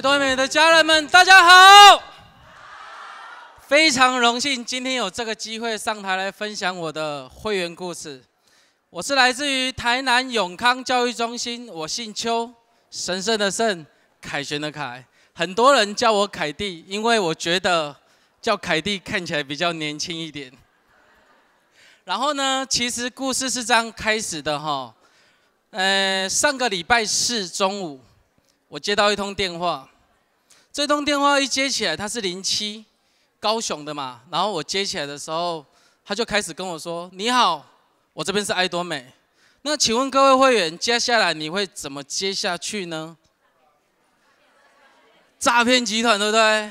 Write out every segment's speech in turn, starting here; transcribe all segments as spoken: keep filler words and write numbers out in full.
台东美的家人们，大家好！非常荣幸今天有这个机会上台来分享我的会员故事。我是来自于台南永康教育中心，我姓邱，神圣的圣，凯旋的凯。很多人叫我凯弟，因为我觉得叫凯弟看起来比较年轻一点。然后呢，其实故事是这样开始的哈。呃，上个礼拜四中午。 我接到一通电话，这通电话一接起来，他是零七，高雄的嘛。然后我接起来的时候，他就开始跟我说：“你好，我这边是爱多美。那请问各位会员，接下来你会怎么接下去呢？”诈骗集团，对不对？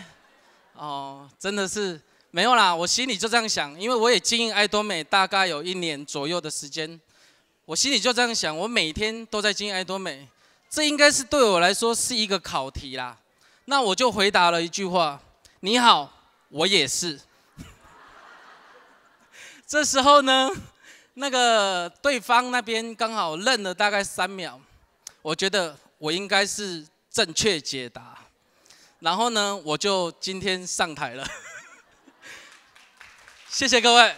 哦，真的是没有啦。我心里就这样想，因为我也经营爱多美大概有一年左右的时间，我心里就这样想，我每天都在经营爱多美。 这应该是对我来说是一个考题啦，那我就回答了一句话：“你好，我也是。”这时候呢，那个对方那边刚好愣了大概三秒，我觉得我应该是正确解答，然后呢，我就今天上台了，谢谢各位。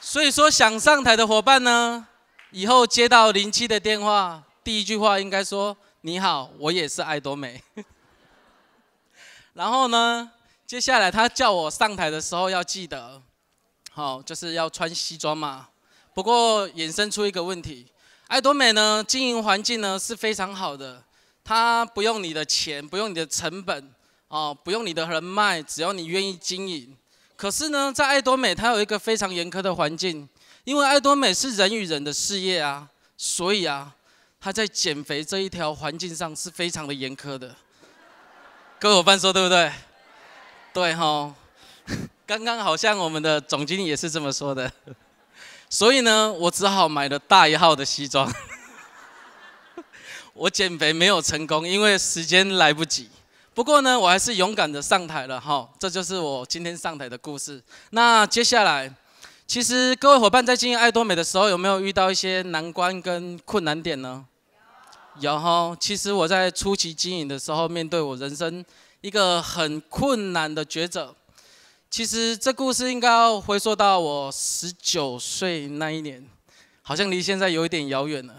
所以说，想上台的伙伴呢，以后接到零七的电话。 第一句话应该说：“你好，我也是爱多美。”然后呢，接下来他叫我上台的时候要记得，好、哦，就是要穿西装嘛。不过衍生出一个问题，爱多美呢经营环境呢是非常好的，它不用你的钱，不用你的成本，哦，不用你的人脉，只要你愿意经营。可是呢，在爱多美它有一个非常严苛的环境，因为爱多美是人与人的事业啊，所以啊。 他在减肥这一条环境上是非常的严苛的，各位伙伴说对不对？对吼，刚刚好像我们的总经理也是这么说的，所以呢，我只好买了大一号的西装。我减肥没有成功，因为时间来不及。不过呢，我还是勇敢的上台了哈，这就是我今天上台的故事。那接下来。 其实各位伙伴在经营爱多美的时候，有没有遇到一些难关跟困难点呢？有哈。其实我在初期经营的时候，面对我人生一个很困难的抉择。其实这故事应该要回溯到我十九岁那一年，好像离现在有一点遥远了。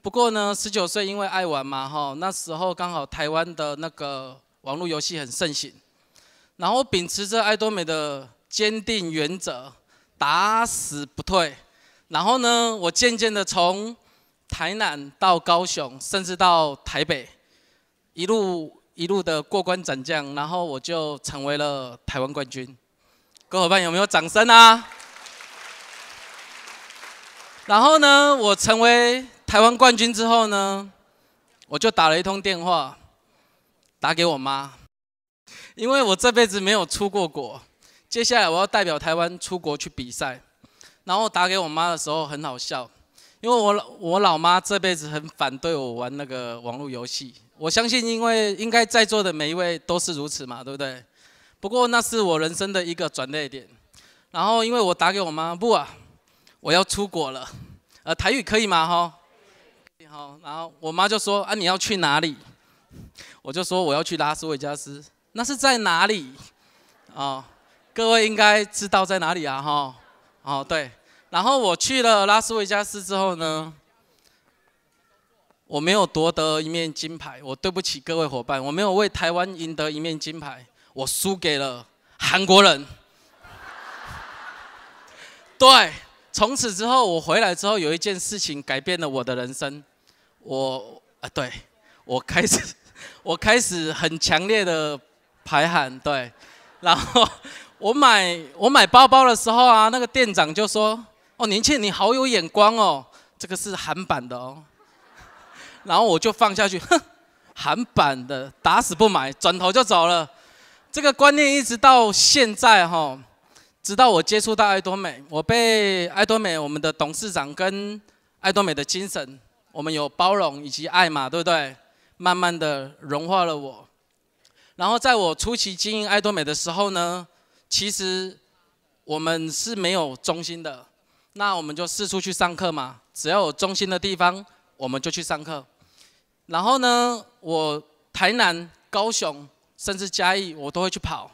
不过呢， 十九岁因为爱玩嘛哈，那时候刚好台湾的那个网络游戏很盛行，然后秉持着爱多美的坚定原则。 打死不退，然后呢，我渐渐的从台南到高雄，甚至到台北，一路一路的过关斩将，然后我就成为了台湾冠军。各位伙伴有没有掌声啊？然后呢，我成为台湾冠军之后呢，我就打了一通电话，打给我妈，因为我这辈子没有出过国。 接下来我要代表台湾出国去比赛，然后打给我妈的时候很好笑，因为我我老妈这辈子很反对我玩那个网络游戏，我相信因为应该在座的每一位都是如此嘛，对不对？不过那是我人生的一个转捩点。然后因为我打给我妈，不啊，我要出国了，呃，台语可以吗？哈，好，然后我妈就说啊，你要去哪里？我就说我要去拉斯维加斯，那是在哪里？哦。 各位应该知道在哪里啊，哈，哦对，然后我去了拉斯维加斯之后呢，我没有夺得一面金牌，我对不起各位伙伴，我没有为台湾赢得一面金牌，我输给了韩国人。对，从此之后我回来之后有一件事情改变了我的人生，我啊对，我开始我开始很强烈的排喊，对，然后。 我买我买包包的时候啊，那个店长就说：“哦，年轻人你好有眼光哦，这个是韩版的哦。”然后我就放下去，哼，韩版的打死不买，转头就走了。这个观念一直到现在哈、哦，直到我接触到爱多美，我被爱多美我们的董事长跟爱多美的精神，我们有包容以及爱嘛，对不对？慢慢的融化了我。然后在我初期经营爱多美的时候呢。 其实我们是没有中心的，那我们就四处去上课嘛。只要有中心的地方，我们就去上课。然后呢，我台南、高雄，甚至嘉义，我都会去跑。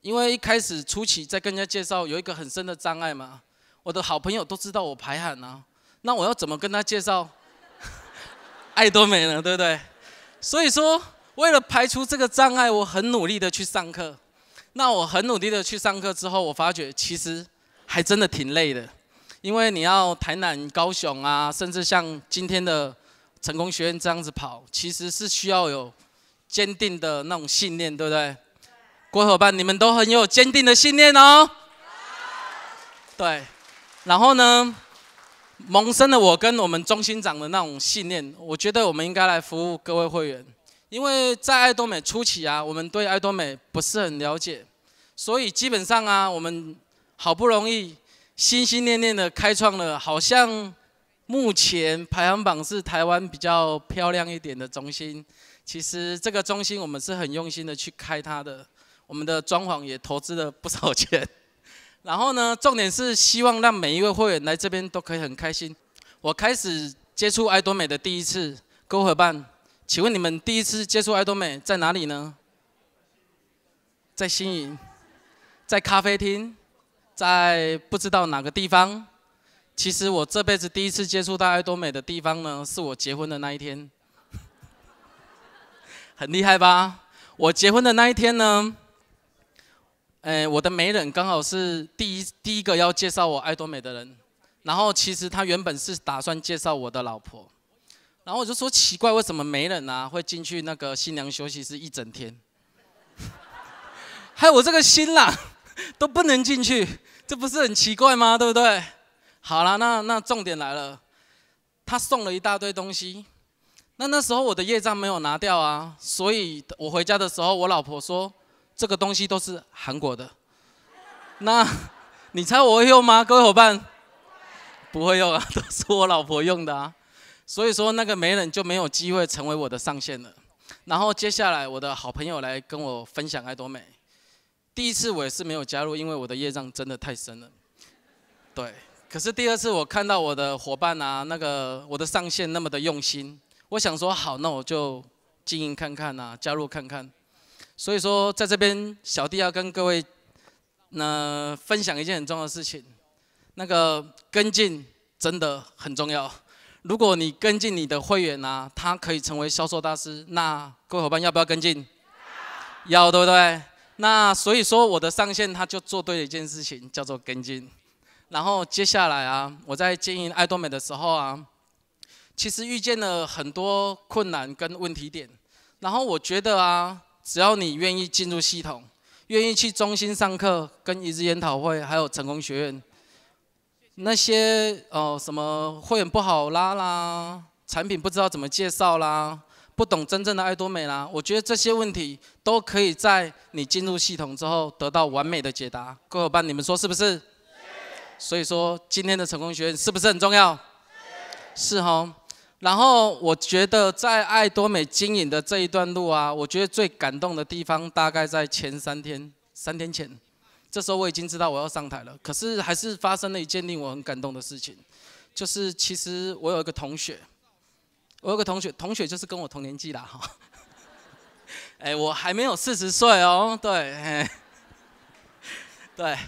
因为一开始初期在跟人家介绍，有一个很深的障碍嘛，我的好朋友都知道我排喊啊，那我要怎么跟他介绍？爱多美呢，对不对？所以说，为了排除这个障碍，我很努力的去上课。那我很努力的去上课之后，我发觉其实还真的挺累的，因为你要台南、高雄啊，甚至像今天的成功学院这样子跑，其实是需要有坚定的那种信念，对不对？各位伙伴，你们都很有坚定的信念哦。对，然后呢，萌生了我跟我们中心长的那种信念，我觉得我们应该来服务各位会员，因为在爱多美初期啊，我们对爱多美不是很了解，所以基本上啊，我们好不容易心心念念的开创了，好像目前排行榜是台湾比较漂亮一点的中心。其实这个中心我们是很用心的去开它的，我们的装潢也投资了不少钱。然后呢，重点是希望让每一位会员来这边都可以很开心。我开始接触爱多美的第一次，各位伙伴，请问你们第一次接触爱多美在哪里呢？在新营，在咖啡厅，在不知道哪个地方。其实我这辈子第一次接触到爱多美的地方呢，是我结婚的那一天。很厉害吧？我结婚的那一天呢，哎，我的媒人刚好是第一第一个要介绍我爱多美的人，然后其实他原本是打算介绍我的老婆，然后我就说奇怪，为什么媒人啊会进去那个新娘休息室一整天？还有我这个新郎都不能进去，这不是很奇怪吗？对不对？好啦，那那重点来了，他送了一大堆东西。那那时候我的业障没有拿掉啊，所以我回家的时候，我老婆说这个东西都是韩国的。那你猜我会用吗？各位伙伴，不会用啊，都是我老婆用的啊。所以说那个媒人就没有机会成为我的上线了。然后接下来我的好朋友来跟我分享爱多美，第一次我也是没有加入，因为我的业障真的太深了。对，可是第二次我看到我的伙伴啊，那个我的上线那么的用心。我想说好，那我就经营看看啊，加入看看。所以说，在这边小弟要跟各位，呃，分享一件很重要的事情，那个跟进真的很重要。如果你跟进你的会员啊，他可以成为销售大师。那各位伙伴要不要跟进？要，对不对？那所以说，我的上线他就做对了一件事情，叫做跟进。然后接下来啊，我在经营爱多美的时候啊。其实遇见了很多困难跟问题点，然后我觉得啊，只要你愿意进入系统，愿意去中心上课、跟一日研讨会，还有成功学院，那些哦、呃、什么会员不好拉啦，产品不知道怎么介绍啦，不懂真正的爱多美啦，我觉得这些问题都可以在你进入系统之后得到完美的解答。各位伙伴，你们说是不是？所以说今天的成功学院是不是很重要？是哦。然后我觉得在爱多美经营的这一段路啊，我觉得最感动的地方大概在前三天，三天前，这时候我已经知道我要上台了，可是还是发生了一件令我很感动的事情，就是其实我有一个同学，我有一个同学，同学就是跟我同年纪啦哈，哎，我还没有四十岁哦，对，哎，对，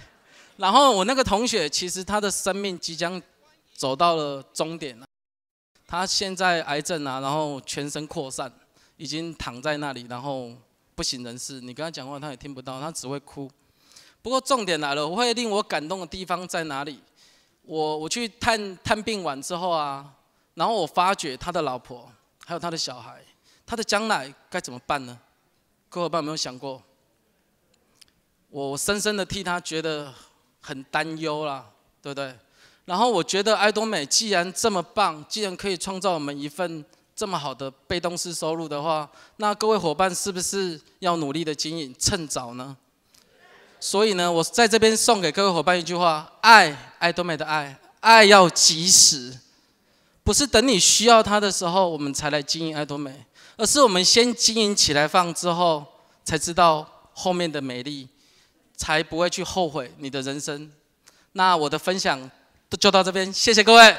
然后我那个同学其实他的生命即将走到了终点了。他现在癌症啊，然后全身扩散，已经躺在那里，然后不省人事。你跟他讲话，他也听不到，他只会哭。不过重点来了，会令我感动的地方在哪里？我我去探探病完之后啊，然后我发觉他的老婆，还有他的小孩，他的将来该怎么办呢？各位伙伴有没有想过？我深深的替他觉得很担忧啦，对不对？然后我觉得爱多美既然这么棒，既然可以创造我们一份这么好的被动式收入的话，那各位伙伴是不是要努力的经营，趁早呢？所以呢，我在这边送给各位伙伴一句话：爱，爱多美的爱，爱要及时，不是等你需要它的时候我们才来经营爱多美，而是我们先经营起来放之后，才知道后面的美丽，才不会去后悔你的人生。那我的分享就到这边，谢谢各位。